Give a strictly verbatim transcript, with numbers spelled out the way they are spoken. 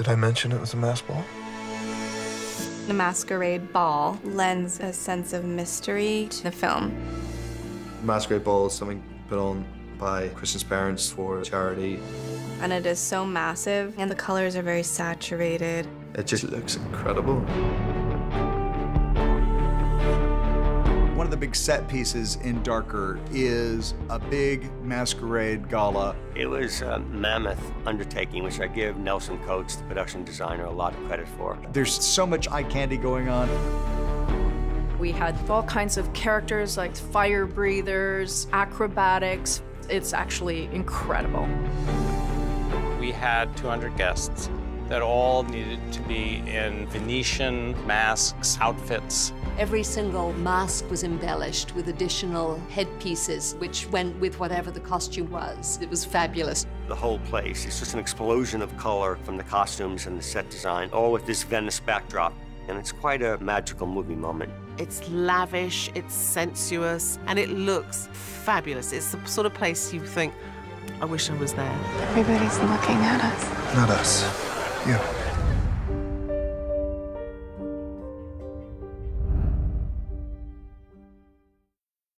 Did I mention it was a masked ball? The masquerade ball lends a sense of mystery to the film. The masquerade ball is something put on by Christian's parents for charity. And it is so massive, and the colors are very saturated. It just looks incredible. One of the big set pieces in Darker is a big masquerade gala. It was a mammoth undertaking, which I give Nelson Coates, the production designer, a lot of credit for. There's so much eye candy going on. We had all kinds of characters like fire breathers, acrobatics. It's actually incredible. We had two hundred guests that all needed to be in Venetian masks, outfits. Every single mask was embellished with additional headpieces, which went with whatever the costume was. It was fabulous. The whole place is just an explosion of color from the costumes and the set design, all with this Venice backdrop. And it's quite a magical movie moment. It's lavish, it's sensuous, and it looks fabulous. It's the sort of place you think, I wish I was there. Everybody's looking at us. Not us. You.